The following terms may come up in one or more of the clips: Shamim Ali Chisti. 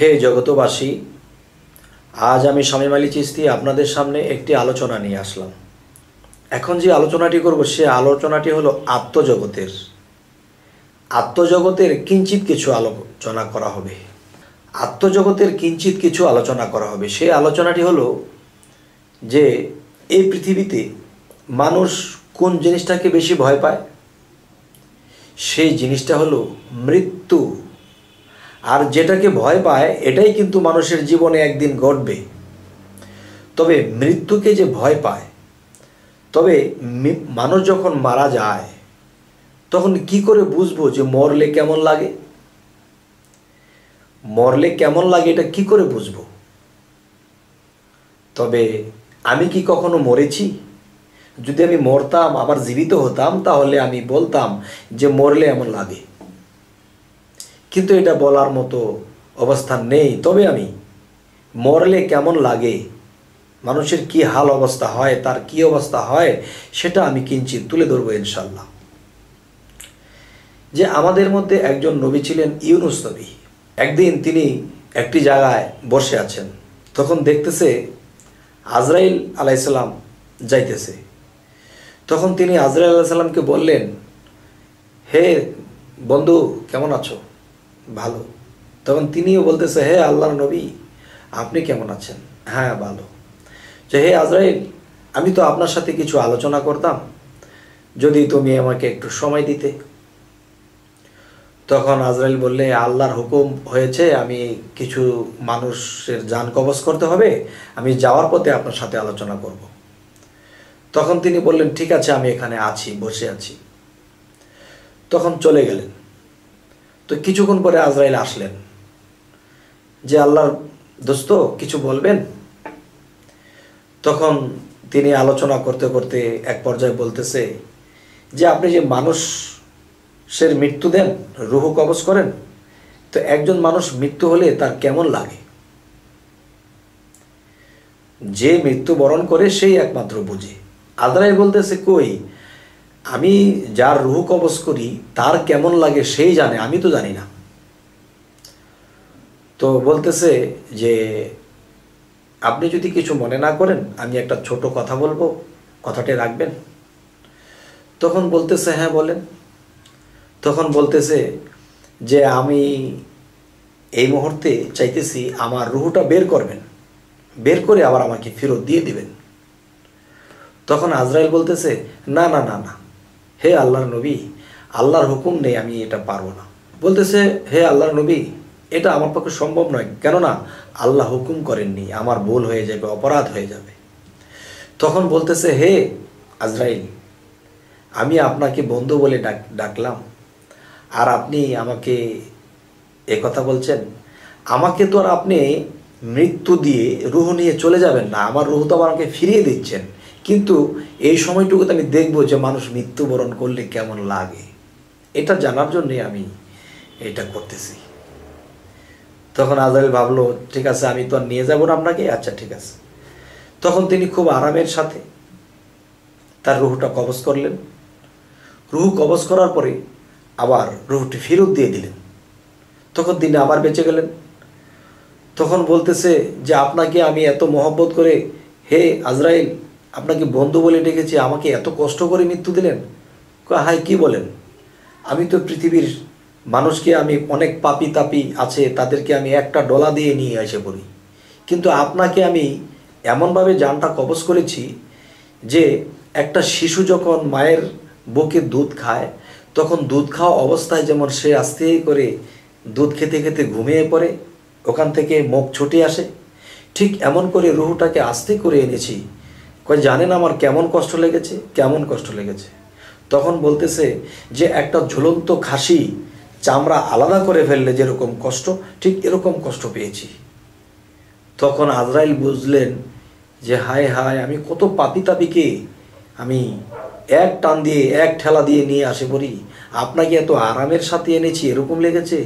हे जगतबासी आज आमी शामीम आली चिश्ती आपनादेर सामने एकटी आलोचना निये आसलाम। एखन जे आलोचनाटी करब से आलोचनाटी हलो आत्मजगतेर। आत्मजगतेर किंचित किछु आलोचना करा होबे। आत्मजगतेर किंचित किछु आलोचना करा होबे। सेई आलोचनाटी हलो जे ए पृथिवीते मानुष कोन जिनिसटाके बेशी भय पाय, सेई जिनिसटा हलो मृत्यु। और जेटाके भय पाय एटाई किन्तु मानुषेर जीवने एक दिन घटबे। तबे मृत्यु के जे भय पाय, तबे मानुष जखन मारा जाए तखन कि करे बुझबो जे मरले केमन लागे? मरले केमन लागे एटा कि करे बुझबो? तबे आमी कि कखनो मरेछि? जोदि आमी मरताम आबार जीवित हताम ताहले आमी बोलताम जे मरले एमन लागे, किन्तु एटा बोलार मतो अवस्था नहीं। तबे आमी मरले केमन लागे, मानुषेर की हाल अवस्था हय, तार की अवस्था हय, सेटा आमी किंचित तुले धरब इनशाल्लाह। जे आमादेर मध्ये एकजन नबी छिलेन यूनुस नबी। एकदिन तिनि एकटी जायगाय बसे आछेन, तखन देखतेछे आजराइल आलाइहिस्सालाम जाइतेछे। तखन तिनि आजराइल आलाइहिस्सालामके बोललेन, हे बंधु केमन आछो? भालो। तखन तिनिও বলতেছে, हे आल्लाहर नबी आपনি কেমন আছেন? হ্যাঁ ভালো। যে হে আজরাইল আমি তো আপনার সাথে কিছু আলোচনা করতাম, যদি তুমি আমাকে একটু সময় দিতে। তখন আজরাইল বললে, আল্লাহর হুকুম হয়েছে, আমি কিছু মানুষের জান কবজ করতে হবে, আমি যাওয়ার পথে আপনার সাথে আলোচনা করব। তখন তিনি বললেন, ঠিক আছে আমি এখানে আছি, বসে আছি। তখন চলে গেলেন। तो किछुक्षण परे आजराइल आसलें, जे आल्लाहर दोस्त किछु बोलबेन? तखन तिनि आलोचना करते करते एक पर्याये बोलतेछे जे आपनि जे मानुषेर मृत्यु देन, रूह कबज करें, तो एकजन मानुष मृत्यु होले तार केमन लागे? जे मृत्युबरण करे सेई एकमात्र बुझे। आजराइल बोलतेछे, कोई आमी जार रूह कबज करी तार केमन लागे सेई जाने, आमी तो जानी ना। तो बोलतेछे जे आपनि जोदि किछु मने ना करें आमी एकटा छोटो कथा बोलबो, कथाटे राखबेन? तखन बोलतेछे, हाँ बोलें। तखन बोलतेछे जे आमी एई मुहूर्ते चाइतेछि आमार रूहटा बेर करबेन, बेर करे आबार आमाके फिरत दिये दिबेन। तखन आजराइल बोलतेछे, ना ना ना ना हे आल्लाहर नबी आल्लाहर हुकुम नेই, आमी এটা পারবো না। বলতেছে, হে আল্লাহর নবী এটা আমার পক্ষে সম্ভব নয়, কেননা আল্লাহ হুকুম করেননি, আমার ভুল হয়ে যাবে, অপরাধ হয়ে যাবে। তখন বলতেছে, হে আজরাইল আমি আপনাকে বন্ধু বলে ডাকলাম আর আপনি আমাকে এই কথা বলছেন? আমাকে তো আর আপনি মৃত্যু দিয়ে রূহ নিয়ে চলে যাবেন না, আমার রূহ তো আমাকে ফিরিয়ে দিচ্ছেন, किन्तु ये समयटुकुते आमी देखबो जे मानुष मृत्युबरण करले केमन लागे, एटा जानार जोन्नो आमी एटा करतेछि। तखन आजराइल भाबलो, ठीक आछे आमी तो निये जाबो ना आपनाके, अच्छा ठीक आछे। तखन तिनि खूब आरामेर साथे तार रूहटा कबज करलेन। रूह कबज करार परे आबार रूहटी फिरत दिये दिलेन। तखन तिनि आबार बेঁচে गेलेन। तखन बोलतेছে जे आपनाके आमी एत मोहब्बत करे, हे आजराइल আপনাকে বন্ধু বলে ডেকেছি, আমাকে এত কষ্ট করে মৃত্যু দিলেন? কয়, হায় কি বলেন, আমি তো পৃথিবীর মানুষকে, আমি অনেক পাপী তাপী আছে তাদেরকে আমি একটা ডলা দিয়ে নিয়ে এসে পড়ি, কিন্তু আপনাকে আমি এমনভাবে জানটা কবজ করেছি যে একটা শিশু যখন মায়ের বুকে দুধ খায় তখন দুধ খাওয়া অবস্থায় যেমন সে আস্তে করে দুধ খেতে খেতে ঘুমিয়ে পড়ে, ওখান থেকে মুখ ছুটে আসে, ঠিক এমন করে রুহটাকে আস্তে করে এনেছি। কয়, জানেন আমার কেমন কষ্ট লেগেছে? কেমন কষ্ট লেগেছে? তখন বলতেছে যে একটা ঝুলন্ত খাসি চামড়া আলাদা করে ফেললে যেরকম কষ্ট, ঠিক এরকম কষ্ট পেয়েছি। তখন আজরাইল বুঝলেন যে হায় হায় আমি কত পাপী তাপীকে আমি এক টান দিয়ে এক ঠেলা দিয়ে নিয়ে আসি পড়ি, আপনাকে এত আরামের সাথে এনেছি, এরকম লেগেছে।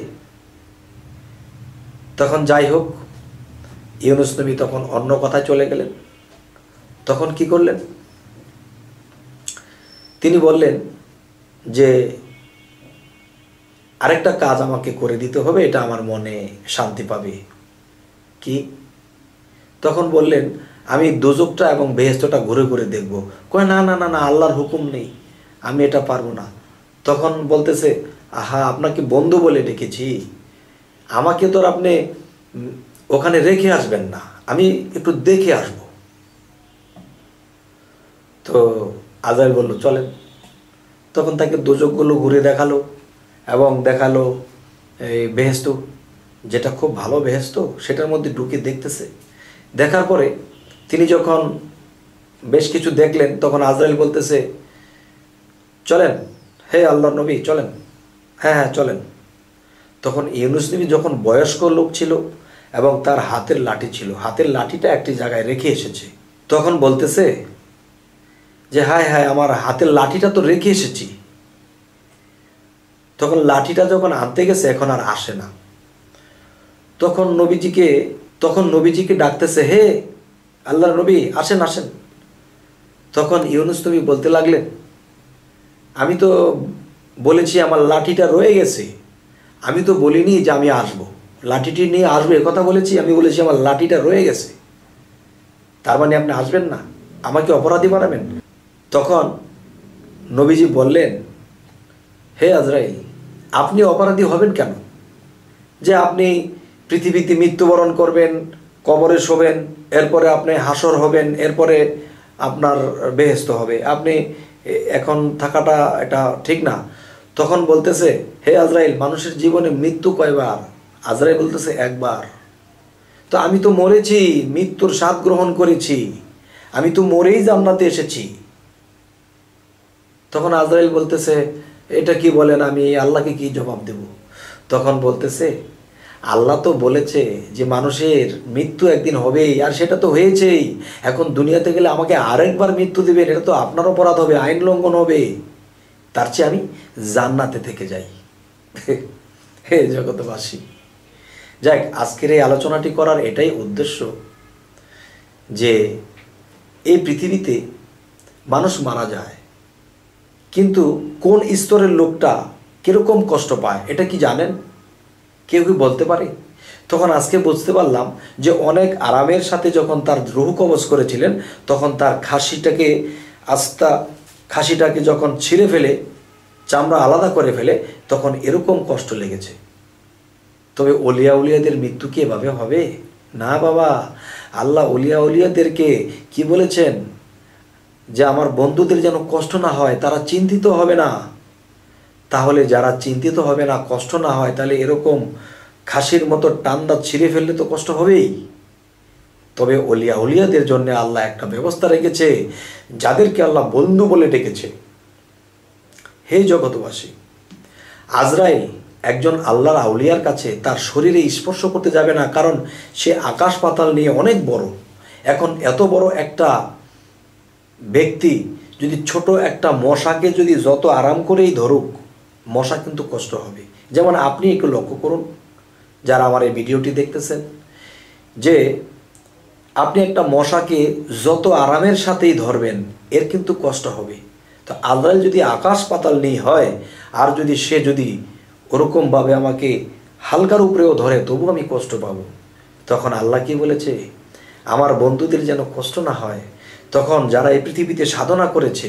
তখন যাই হোক ইউনুস নবী তখন অন্য কথায় চলে গেলেন। তখন কি করলেন? তিনি বললেন যে আরেকটা কাজ আমাকে করে দিতে হবে, এটা আমার মনে শান্তি পাবে। कि তখন বললেন আমি দোজখটা এবং বেহেশতটা ঘুরে ঘুরে দেখব। কয় না না না আল্লাহর হুকুম নেই, আমি এটা পারবো না। তখন বলতেছে আহা আপনাকে বন্ধু বলে ডেকেছি, আমাকে তো আপনি ওখানে রেখে আসবেন না, আমি একটু দেখে আসব। তো আজাইল বলল চলেন। তখন তাকে দোজখগুলো ঘুরে দেখালো এবং দেখালো এই বেহেশত, যেটা খুব ভালো বেহেশত, সেটার মধ্যে ঢুকে দেখতেছে। দেখার পরে তিনি যখন বেশ কিছু দেখলেন তখন আজরাইল বলতেছে চলেন হে আল্লাহর নবী চলেন, হ্যাঁ হ্যাঁ চলেন। তখন ইউনূস নবী যখন বয়স্ক লোক ছিল এবং তার হাতের লাঠি ছিল, হাতের লাঠিটা একটি জায়গায় রেখে এসেছে। তখন বলতেছে যে হায় হায় আমার হাতের লাঠিটা তো রেখে এসেছি। তখন লাঠিটা যখন আনতে গেছে এখন আর আসে না। তখন নবীজিকে ডাকতেছে হে আল্লাহর নবী আসেন আসেন। তখন ইউনূস নবী বলতে লাগলেন আমি তো বলেছি আমার লাঠিটা রয়ে গেছে, আমি তো বলিনি যে আমি আসব, লাঠিটি নিয়ে আসবো একথা বলেছি, আমি বলেছি আমার লাঠিটা রয়ে গেছে, তার মানে আপনি আসবেন না, আমাকে অপরাধী বানাবেন। তখন নবীজি বললেন হে আজরাইল আপনি অপরাধী হবেন কেন, যে আপনি পৃথিবীতে মৃত্যুবরণ করবেন, কবরে শোবেন, এরপরে আপনি হাসর হবেন, এরপরে আপনার বেহেশত হবে, আপনি এখন থাকাটা এটা ঠিক না। তখন বলতেছে হে আজরাইল মানুষের জীবনে মৃত্যু কয়বার? আজরাইল বলতেছে একবার। তো আমি তো মরেছি, মৃত্যুর স্বাদ গ্রহণ করেছি, আমি তো মরেই জান্নাতে এসেছি। তখন আজরাইল বলতেছে এটা কি বলেন, আমি আল্লাহকে কি জবাব দেব? তখন বলতেছে আল্লাহ তো বলেছে যে মানুষের মৃত্যু একদিন হবেই, আর সেটা তো হয়েছেই, এখন দুনিয়াতে গেলে আমাকে আরেকবার মৃত্যু দেবেন, এটা তো আপনার অপরাধ হবে, আইন লঙ্ঘন হবে, তার চেয়ে আমি জান্নাতে থেকে যাই। হে জগৎবাসী, যাক আজকের এই আলোচনাটি করার এটাই উদ্দেশ্য যে এই পৃথিবীতে মানুষ মারা যায়, কিন্তু কোন স্তরের লোকটা কীরকম কষ্ট পায় এটা কি জানেন? কেউ কি বলতে পারে? তখন আজকে বুঝতে পারলাম যে অনেক আরামের সাথে যখন তার রূহ কবজ করেছিলেন, তখন তার খাসিটাকে যখন ছিঁড়ে ফেলে, চামড়া আলাদা করে ফেলে, তখন এরকম কষ্ট লেগেছে। তবে অলিয়া উলিয়াদের মৃত্যু কি এভাবে হবে? না বাবা, আল্লাহ অলিয়া উলিয়াদেরকে কি বলেছেন যে আমার বন্ধুদের যেন কষ্ট না হয়, তারা চিন্তিত হবে না। তাহলে যারা চিন্তিত হবে না, কষ্ট না হয়, তাহলে এরকম খাসির মতো টান্দা ছিঁড়ে ফেললে তো কষ্ট হবেই। তবে অলিয়া উলিয়াদের জন্য আল্লাহ একটা ব্যবস্থা রেখেছে, যাদেরকে আল্লাহ বন্ধু বলে ডেকেছে। হে জগৎবাসী, আজরাইল একজন আল্লাহর আউলিয়ার কাছে তার শরীরে স্পর্শ করতে যাবে না, কারণ সে আকাশ পাতাল নিয়ে অনেক বড়। এখন এত বড় একটা ব্যক্তি যদি ছোট একটা মশাকে যদি যত আরাম করেই ধরুক, মশা কিন্তু কষ্ট হবে। যেমন আপনি একটু লক্ষ্য করুন যারা আমার এই ভিডিওটি দেখতেছেন, যে আপনি একটা মশাকে যত আরামের সাথেই ধরবেন এর কিন্তু কষ্ট হবে। তো আজরাইল যদি আকাশ পাতাল নেই হয়, আর যদি সে যদি ওরকমভাবে আমাকে হালকার উপরেও ধরে, তবু আমি কষ্ট পাব। তখন আল্লাহ কি বলেছে? আমার বন্ধুদের যেন কষ্ট না হয়। তখন যারা এই পৃথিবীতে সাধনা করেছে,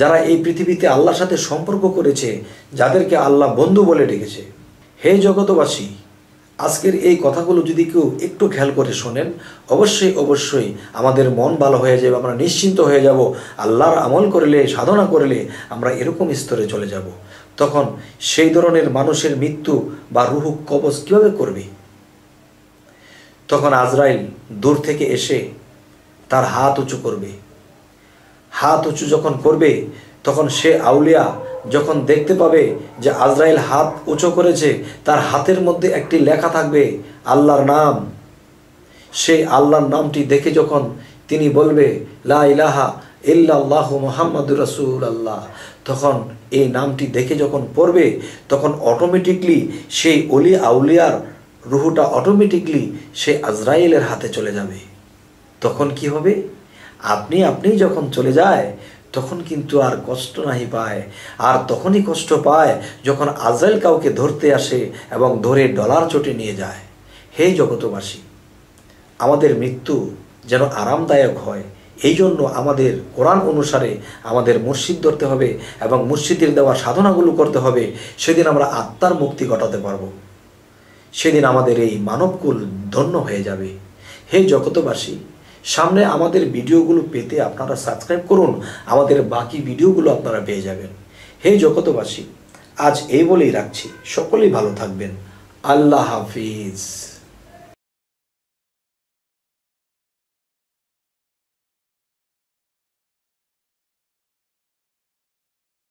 যারা এই পৃথিবীতে আল্লাহর সাথে সম্পর্ক করেছে, যাদেরকে আল্লাহ বন্ধু বলে ডেকেছে। হে জগৎবাসী, আজকের এই কথাগুলো যদি কেউ একটু খেয়াল করে শোনেন, অবশ্যই অবশ্যই আমাদের মন ভালো হয়ে যাবে, আমরা নিশ্চিন্ত হয়ে যাব। আল্লাহর আমল করলে, সাধনা করলে আমরা এরকম স্তরে চলে যাব। তখন সেই ধরনের মানুষের মৃত্যু বা রূহ কবজ কীভাবে করবে? তখন আজরাইল দূর থেকে এসে তার হাত উঁচু করবে। হাত উঁচু যখন করবে, তখন সে আউলিয়া যখন দেখতে পাবে যে আজরাইল হাত উঁচু করেছে, তার হাতের মধ্যে একটি লেখা থাকবে আল্লাহর নাম। সেই আল্লাহর নামটি দেখে যখন তিনি বলবে লা ইলাহা ইল্লাল্লাহ মুহাম্মাদুর রাসূলুল্লাহ, তখন এই নামটি দেখে যখন পড়বে, তখন অটোমেটিকলি সেই অলি আউলিয়ার রুহটা অটোমেটিকলি সেই আজরাইলের হাতে চলে যাবে। তখন কি হবে? আপনি যখন চলে যায়, তখন কিন্তু আর কষ্ট নাহি পায়। আর তখনই কষ্ট পায় যখন আজরাইল কাউকে ধরতে আসে এবং ধরে ডলার চটে নিয়ে যায়। হে জগৎবাসী, आमादेर मृत्यु जेन आरामदायक हय এই জন্য আমাদের কোরআন অনুসারে আমাদের মুর্শিদ ধরতে হবে এবং মুর্শিদের দেওয়া সাধনাগুলো করতে হবে। সেদিন আমরা আত্মার মুক্তি ঘটাতে পারব, সেদিন আমাদের এই মানবকুল ধন্য হয়ে যাবে। হে জগতবাসী, সামনে আমাদের ভিডিওগুলো পেতে আপনারা সাবস্ক্রাইব করুন, আমাদের বাকি ভিডিওগুলো আপনারা পেয়ে যাবেন। হে জগতবাসী, আজ এই বলেই রাখছি, সকলেই ভালো থাকবেন। আল্লাহ হাফিজ।